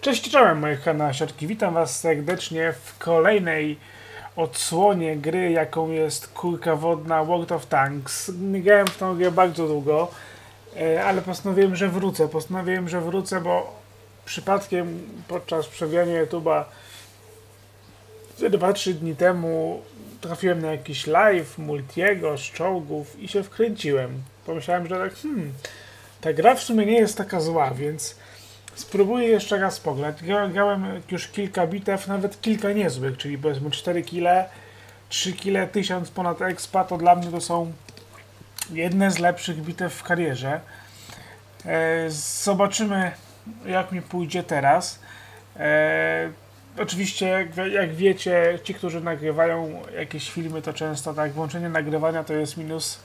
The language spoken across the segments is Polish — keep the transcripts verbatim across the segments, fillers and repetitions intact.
Cześć, czołem moich kanasiaczki. Witam was serdecznie w kolejnej odsłonie gry, jaką jest kulka wodna World of Tanks. Nie grałem w tą grę bardzo długo, ale postanowiłem, że wrócę. Postanowiłem, że wrócę, bo przypadkiem podczas przewijania YouTube'a dwa trzy dni temu trafiłem na jakiś live multiego z czołgów i się wkręciłem. Pomyślałem, że tak, hmm, ta gra w sumie nie jest taka zła, więc spróbuję jeszcze raz pograć. Grałem już kilka bitew, nawet kilka niezłych, czyli powiedzmy cztery kile, trzy kile, tysiąc ponad expa, to dla mnie to są jedne z lepszych bitew w karierze. Zobaczymy, jak mi pójdzie teraz. Oczywiście, jak wiecie, ci, którzy nagrywają jakieś filmy, to często tak włączenie nagrywania to jest minus,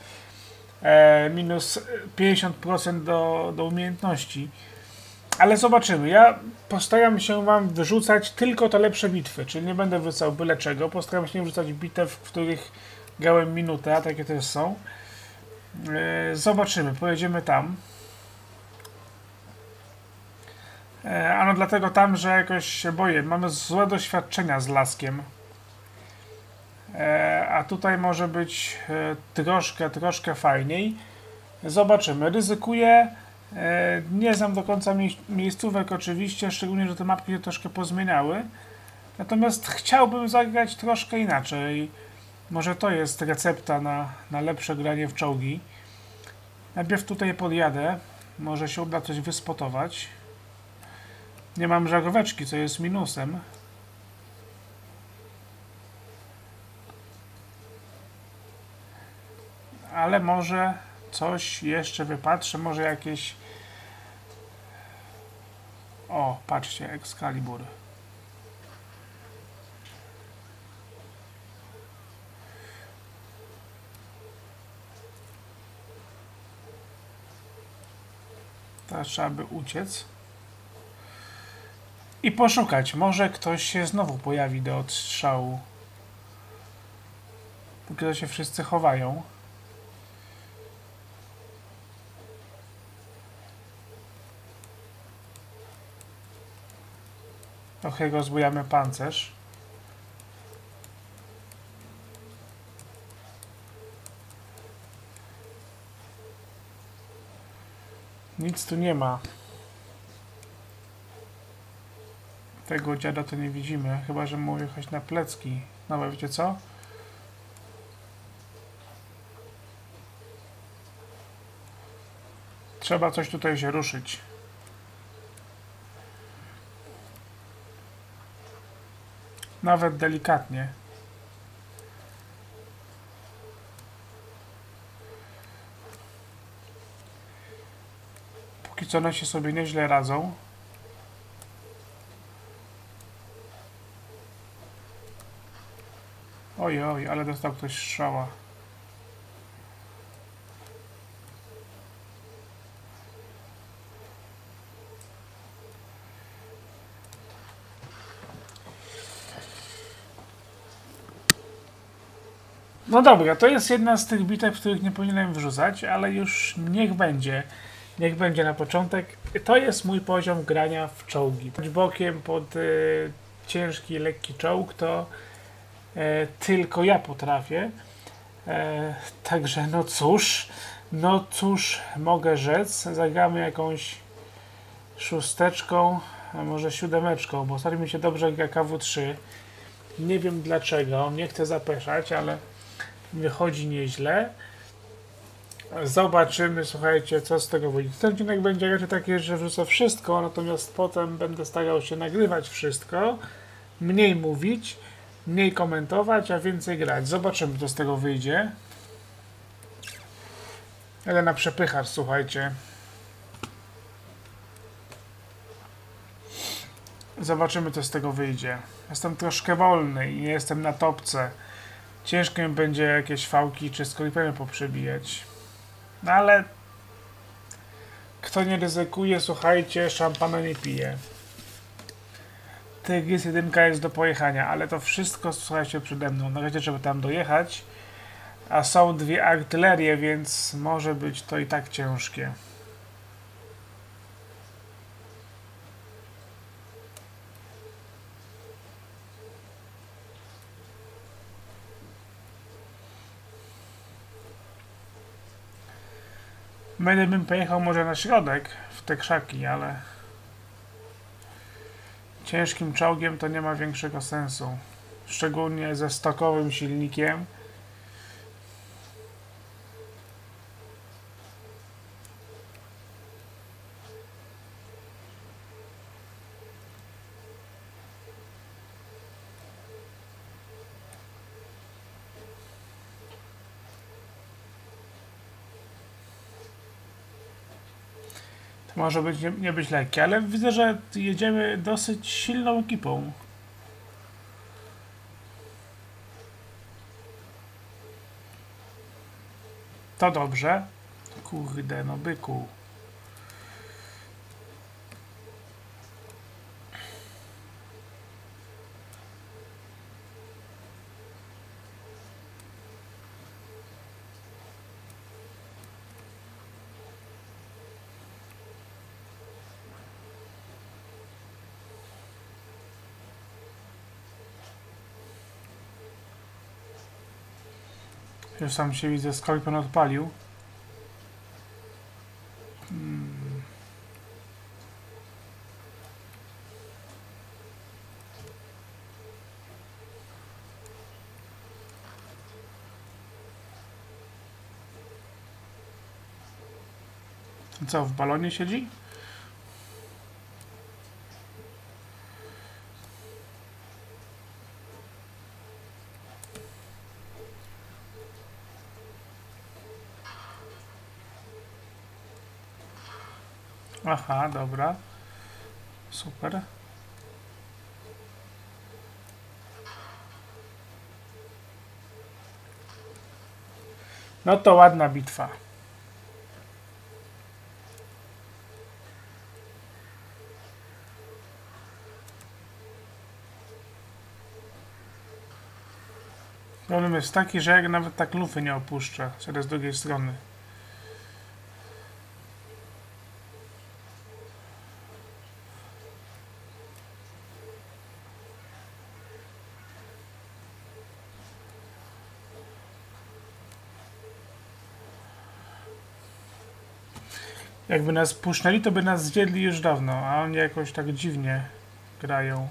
minus pięćdziesiąt procent do, do umiejętności. Ale zobaczymy, ja postaram się wam wyrzucać tylko te lepsze bitwy, czyli nie będę wrzucał byle czego, postaram się nie wrzucać bitew, w których grałem minutę, a takie też są. Yy, zobaczymy, pojedziemy tam. Yy, ano dlatego tam, że jakoś się boję, mamy złe doświadczenia z laskiem. Yy, a tutaj może być yy, troszkę, troszkę fajniej. Zobaczymy, ryzykuję. Nie znam do końca miejscówek oczywiście, szczególnie, że te mapki się troszkę pozmieniały. Natomiast chciałbym zagrać troszkę inaczej. Może to jest recepta na, na lepsze granie w czołgi. Najpierw tutaj podjadę. Może się uda coś wyspotować. Nie mam żaróweczki, co jest minusem. Ale może coś jeszcze wypatrzę, może jakieś... O, patrzcie, Excalibur. Teraz trzeba by uciec. I poszukać, może ktoś się znowu pojawi do odstrzału. Póki to się wszyscy chowają. Trochę rozbujamy pancerz. Nic tu nie ma. Tego dziada to nie widzimy, chyba że mu jechać na plecki. No bo wiecie co? Trzeba coś tutaj się ruszyć. Nawet delikatnie. Póki co one się sobie nieźle radzą. Oj, oj, ale dostał ktoś strzała. No dobra, to jest jedna z tych bitew, których nie powinienem wrzucać, ale już niech będzie. Niech będzie na początek. To jest mój poziom grania w czołgi. Choć bokiem pod y, ciężki, lekki czołg to y, tylko ja potrafię. Y, także no cóż, no cóż mogę rzec. Zagramy jakąś szósteczką, a może siódemeczką, bo stary mi się dobrze gra K W trzy. Nie wiem dlaczego, nie chcę zapeszać, ale wychodzi nieźle. Zobaczymy, słuchajcie, co z tego wyjdzie. Ten odcinek będzie raczej taki, że wrzucę wszystko, natomiast potem będę starał się nagrywać wszystko, mniej mówić, mniej komentować, a więcej grać. Zobaczymy, co z tego wyjdzie. Ale na przepychacz, słuchajcie. Zobaczymy, co z tego wyjdzie. Jestem troszkę wolny i nie jestem na topce. Ciężko mi będzie jakieś fałki czy skorpiony poprzebijać. No ale kto nie ryzykuje, słuchajcie, szampana nie pije. Tygrys jedynka jest do pojechania, ale to wszystko, słuchajcie, przede mną. Na razie trzeba tam dojechać. A są dwie artylerie, więc może być to i tak ciężkie. Będę bym pojechał może na środek, w te krzaki, ale ciężkim czołgiem to nie ma większego sensu. Szczególnie ze stokowym silnikiem. Może być, nie, nie być lekki, ale widzę, że jedziemy dosyć silną ekipą. To dobrze. Kurde, no byku. Już sam się widzę, Skorpion odpalił. Hmm. Co, w balonie siedzi? Aha, dobra. Super. No to ładna bitwa. Problem jest taki, że jak nawet tak lufy nie opuszczę, z drugiej strony. Jakby nas puszczali, to by nas zjedli już dawno, a oni jakoś tak dziwnie grają.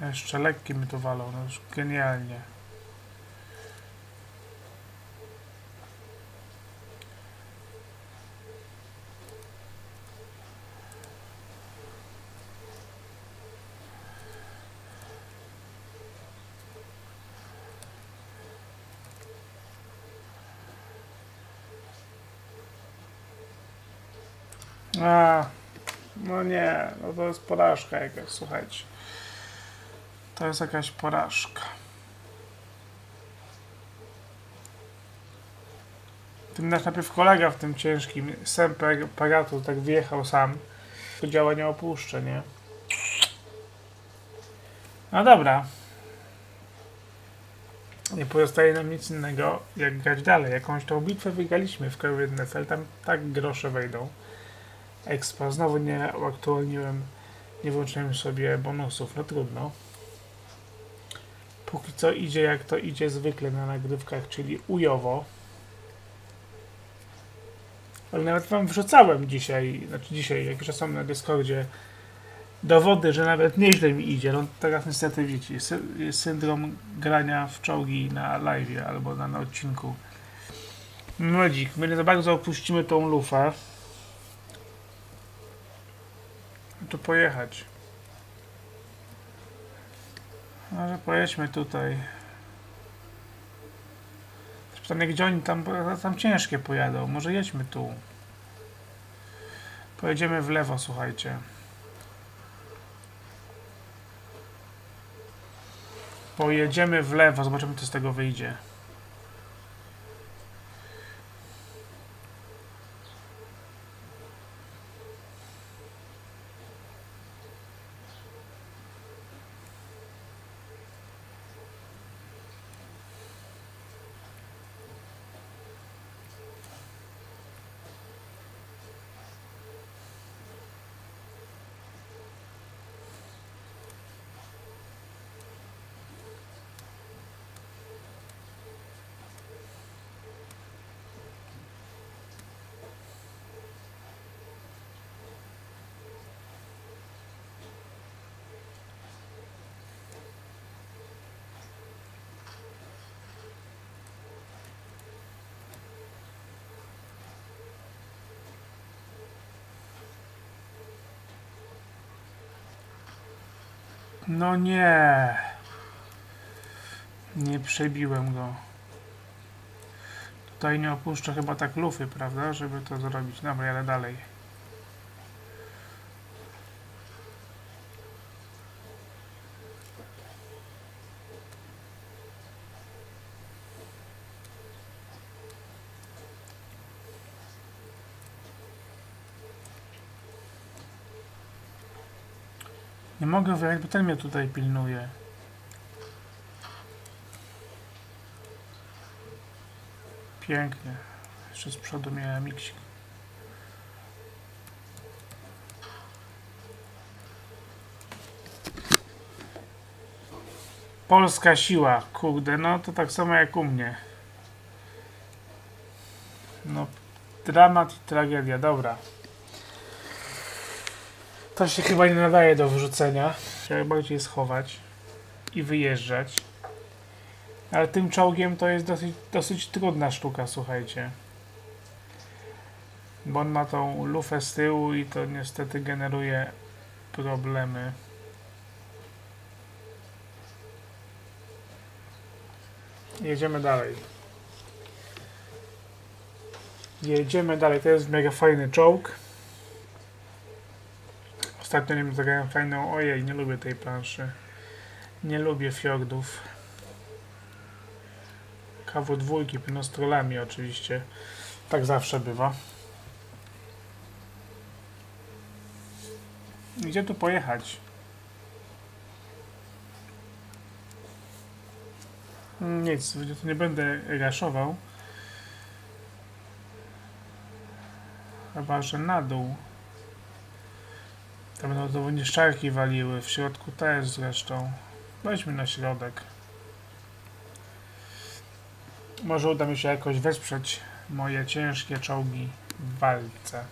Jeszcze lekki mi to walą, no już genialnie. A, no nie, no to jest porażka jakaś, słuchajcie. To jest jakaś porażka. Tym najpierw kolega w tym ciężkim Semper Paratus tak wjechał sam. To działa nie opuszczę, nie? No dobra. Nie pozostaje nam nic innego, jak grać dalej. Jakąś tą bitwę wygraliśmy w K W trzy, tam tak grosze wejdą. Expo. Znowu nie uaktualniłem, nie włączyłem sobie bonusów, no trudno. Póki co idzie jak to idzie zwykle na nagrywkach, czyli ujowo. Ale nawet wam wrzucałem dzisiaj, znaczy dzisiaj, jak już są na Discordzie, dowody, że nawet nieźle mi idzie. No teraz niestety widzicie, sy- syndrom grania w czołgi na live'ie albo na, na odcinku. Młodzik, my nie za bardzo opuścimy tą lufę. Tu pojechać. Może pojedźmy tutaj. Pytanie, gdzie oni tam, tam ciężkie pojadą. Może jedźmy tu. Pojedziemy w lewo, słuchajcie. Pojedziemy w lewo, zobaczymy co z tego wyjdzie. No nie. Nie przebiłem go. Tutaj nie opuszczę chyba tak lufy, prawda, żeby to zrobić. Dobra, ale dalej. Nie mogę wyjechać, bo ten mnie tutaj pilnuje. Pięknie. Jeszcze z przodu miałem miksik. Polska siła. Kurde, no to tak samo jak u mnie. No, dramat i tragedia. Dobra. To się chyba nie nadaje do wyrzucenia. Trzeba bardziej schować i wyjeżdżać. Ale tym czołgiem to jest dosyć, dosyć trudna sztuka, słuchajcie. Bo on ma tą lufę z tyłu i to niestety generuje problemy. Jedziemy dalej. Jedziemy dalej. To jest mega fajny czołg. Ostatnio nie zagrałem fajną... Ojej, nie lubię tej planszy. Nie lubię fiordów. K W dwa, pewno z trollami oczywiście. Tak zawsze bywa. Gdzie tu pojechać? Nic, tu nie będę raszował. Chyba, że na dół. Tam będą znowu niszczarki waliły, w środku też zresztą. Weźmy na środek. Może uda mi się jakoś wesprzeć moje ciężkie czołgi w walce.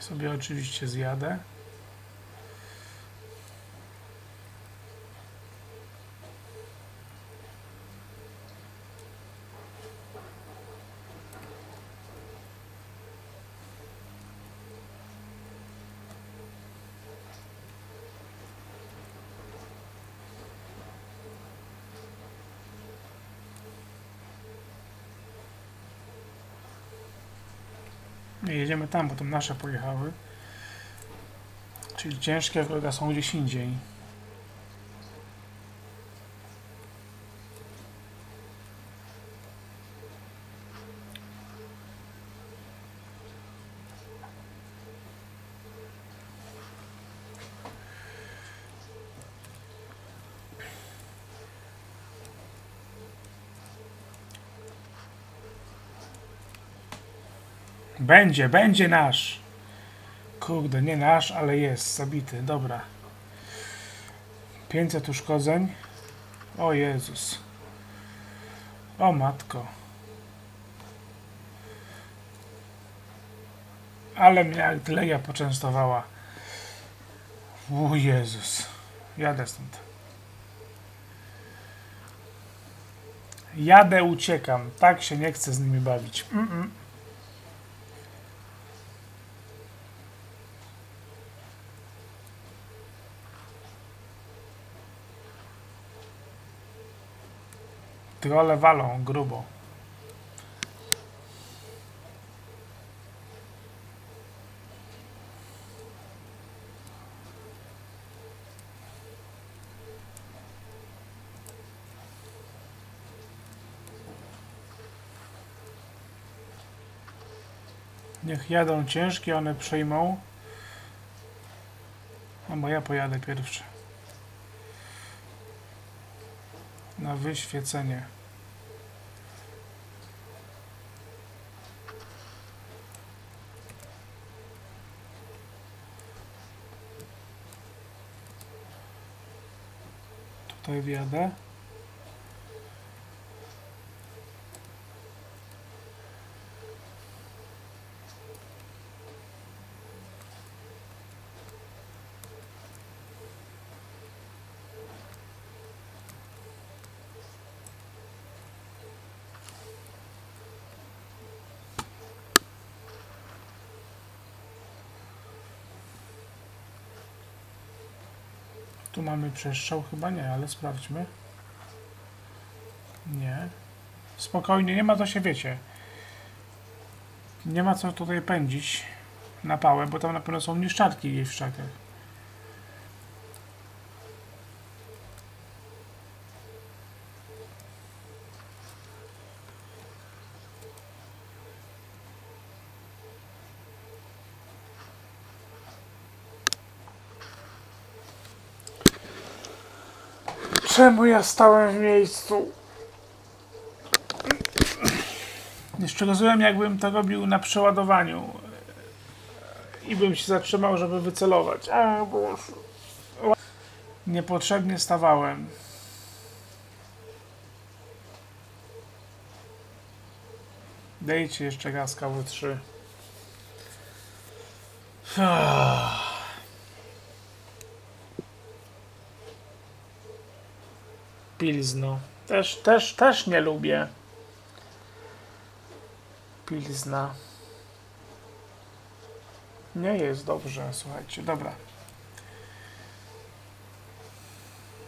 Sobie oczywiście zjadę. Jedziemy tam, bo tam nasze pojechały. Czyli ciężkie wroga są gdzieś indziej. Będzie, będzie nasz. Kurde, nie nasz, ale jest zabity. Dobra. pięćset uszkodzeń. O Jezus. O matko. Ale mnie artyleria poczęstowała. O Jezus. Jadę stąd. Jadę, uciekam. Tak się nie chcę z nimi bawić. Mm -mm. Trolle walą grubo. Niech jadą ciężkie, one przejmą. No bo ja pojadę pierwszy. Na wyświecenie. tutaj wjadę. Tu mamy przestrzał? Chyba nie, ale sprawdźmy. Nie. Spokojnie, nie ma co się, wiecie. Nie ma co tutaj pędzić na pałę, bo tam na pewno są niszczarki gdzieś w szczakach. Czemu ja stałem w miejscu? Jeszcze rozumiem, jakbym to robił na przeładowaniu i bym się zatrzymał, żeby wycelować. A, bo niepotrzebnie stawałem. Dajcie jeszcze gaz K W trzy. Pilzno. Też, też, też nie lubię. Pilzna. Nie jest dobrze, słuchajcie. Dobra.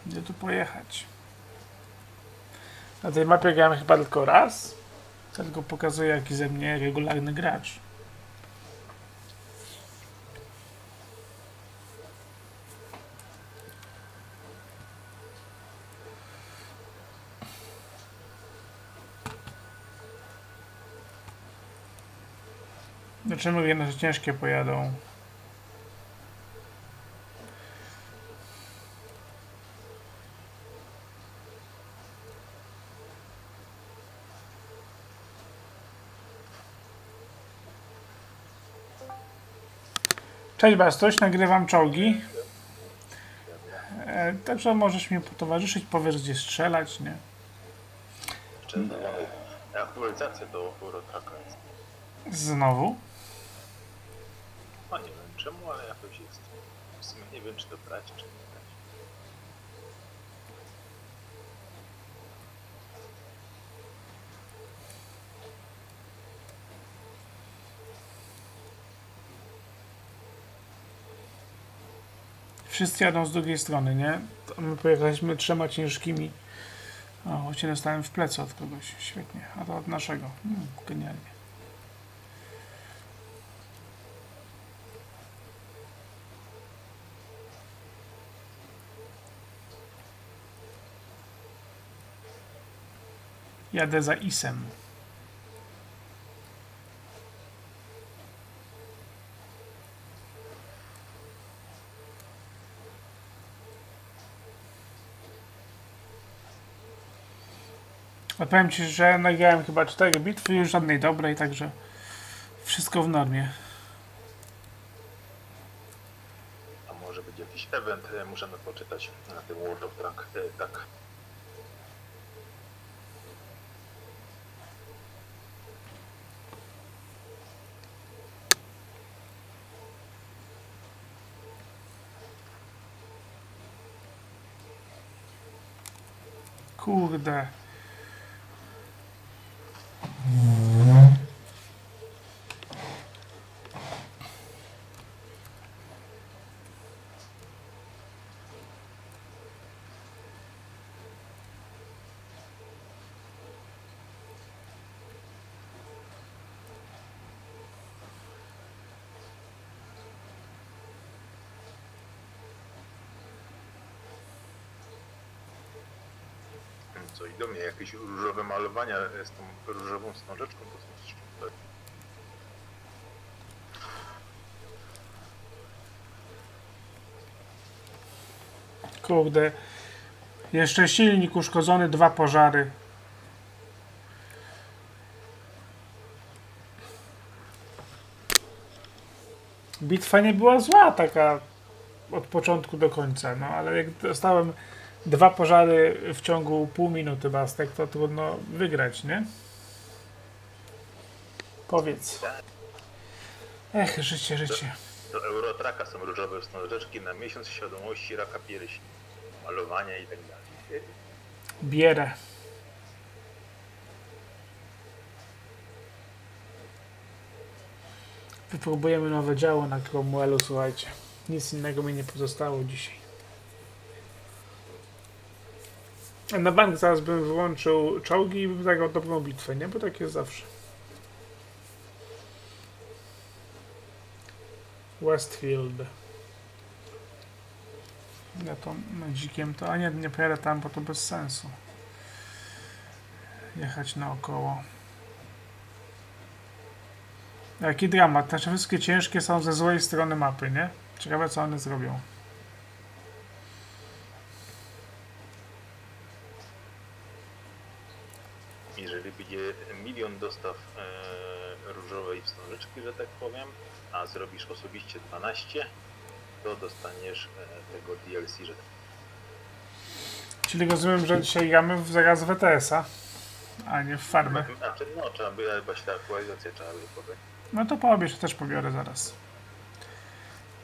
Gdzie tu pojechać? Na tej mapie grałem chyba tylko raz. Tylko pokazuję, jaki ze mnie regularny gracz. Znaczy mówię, no, że ciężkie pojadą. Cześć Bastoś, nagrywam czołgi. E, także możesz mi towarzyszyć, powiesz gdzie strzelać, nie? Znowu? No nie wiem czemu, ale jakoś jest. W sumie nie wiem, czy to brać, czy nie brać. Wszyscy jadą z drugiej strony, nie? To my pojechaliśmy trzema ciężkimi. O, choć się dostałem w plecy od kogoś. Świetnie. A to od naszego. Hmm, genialnie. Jadę za isem. A powiem ci, że nagrałem chyba cztery bitwy, już żadnej dobrej, także wszystko w normie. A może być jakiś event, możemy poczytać na tym World of Tanks, tak. Kurde. Co i do mnie jakieś różowe malowania z tą różową smażeczką. Kurde, jeszcze silnik uszkodzony, dwa pożary. Bitwa nie była zła taka od początku do końca, no ale jak dostałem dwa pożary w ciągu pół minuty, Bastek, to trudno wygrać, nie? Powiedz. Ech, życie, życie. Do, do Eurotraka są różowe wstążeczki na miesiąc świadomości raka piersi, malowania i tak dalej. Bierę. Wypróbujemy nowe działo na Cromwellu, słuchajcie. Nic innego mi nie pozostało dzisiaj. A na bank zaraz bym wyłączył czołgi i bym zagrał dobrą bitwę, nie? Bo tak jest zawsze. Westfield. Ja to na dzikiem to... A nie, nie pojadę tam, bo to bez sensu. Jechać naokoło. Jaki dramat. Znaczy wszystkie ciężkie są ze złej strony mapy, nie? Ciekawe co one zrobią. Jeżeli będzie milion dostaw yy, różowej wstążeczki, że tak powiem, a zrobisz osobiście dwanaście, to dostaniesz yy, tego D L C, że tak. Czyli rozumiem, że dzisiaj gramy w, zaraz w W T S a, a nie w farmę. Znaczy, no, trzeba by jakaś ta aktualizacja, trzeba by pobrać. No to pobierz, też pobiorę zaraz.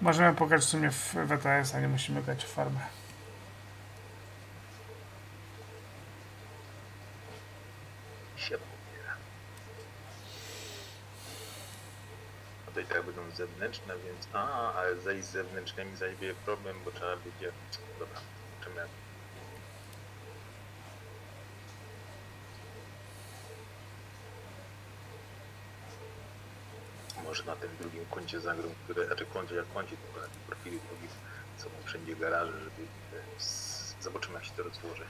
Możemy pograć w sumie w W T S a, nie musimy grać w farmę. To i tak będą zewnętrzne, więc a, ale zejść z zewnętrznymi zajmie problem, bo trzeba będzie... Dobra, czym ja... Może na tym drugim kącie zagrą, które... Znaczy kącie jak kącie, tylko na tym profilu drugim są wszędzie garaże, żeby... Zobaczymy jak się to rozłoży.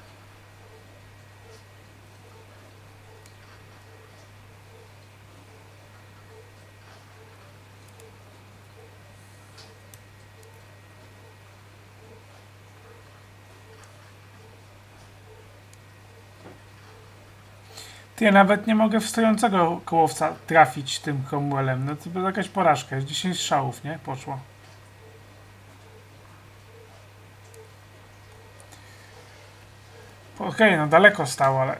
Ja nawet nie mogę w stojącego kołowca trafić tym Cromwellem. No to była jakaś porażka. dziesięć strzałów, nie? Poszło. Okej, okay, no daleko stało, ale...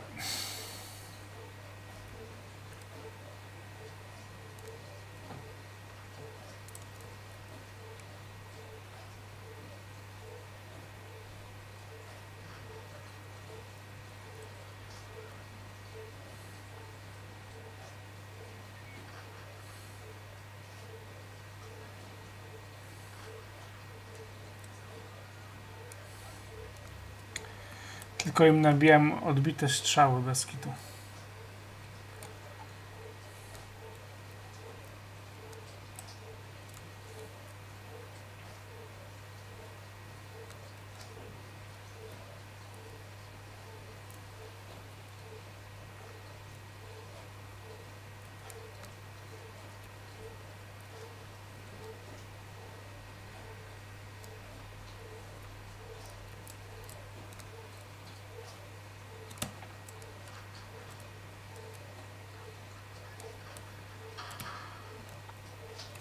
Tylko im nabijam odbite strzały bez kitu.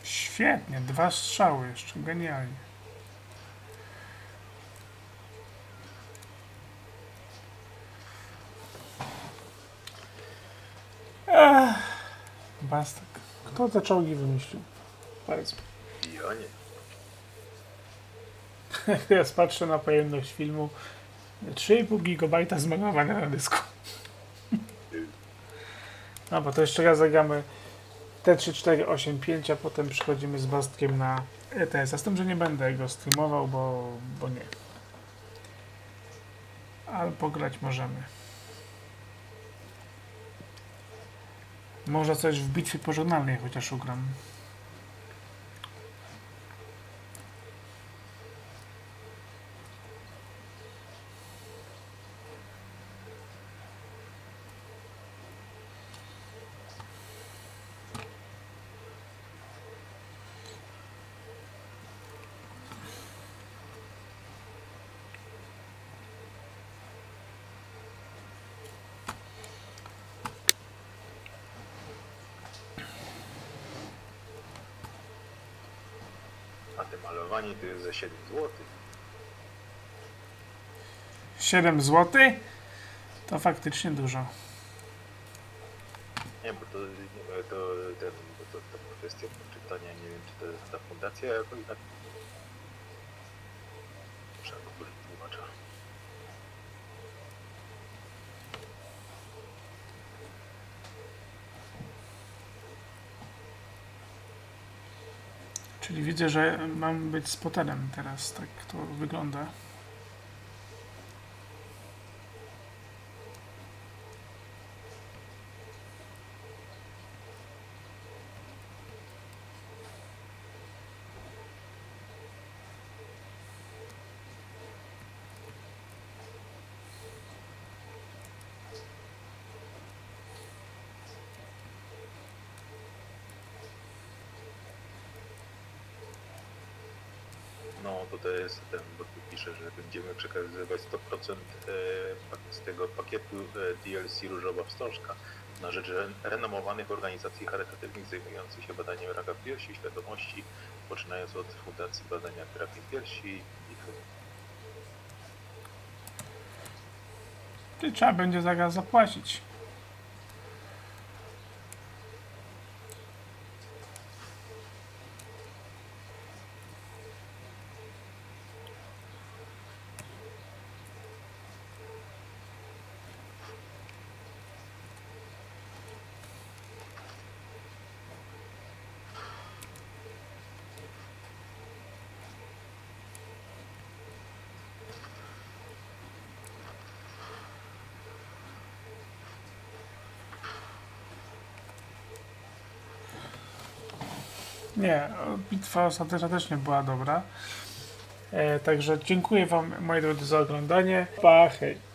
Świetnie, dwa strzały jeszcze, genialnie. Ech, Bastek. Kto te czołgi wymyślił? Powiedz. Ja nie. Teraz patrzę na pojemność filmu. trzy i pół gigabajta zmalowane na dysku. No bo to jeszcze raz zagramy T trzy cztery osiem pięć, a potem przychodzimy z Bastkiem na E T S a. Z tym, że nie będę go streamował, bo, bo nie. Ale pograć możemy. Może coś w bitwie pożegnalnej chociaż ugram. To jest za siedem złotych. siedem złotych, to faktycznie dużo. Nie, bo to, to, ten, to, to kwestia poczytania, nie wiem, czy to jest ta fundacja jakoś tak. Muszę go tłumaczyć. Czyli widzę, że mam być spotenem teraz, tak to wygląda. To jest ten, bo tu pisze, że będziemy przekazywać sto procent z tego pakietu D L C Różowa Wstążka na rzecz renomowanych organizacji charytatywnych zajmujących się badaniem raka piersi i świadomości, poczynając od Fundacji Badania Terapii Piersi. Czy trzeba będzie za gaz zapłacić? Nie, bitwa ostateczna też nie była dobra. E, także dziękuję wam, moi drodzy, za oglądanie. Pa, hej!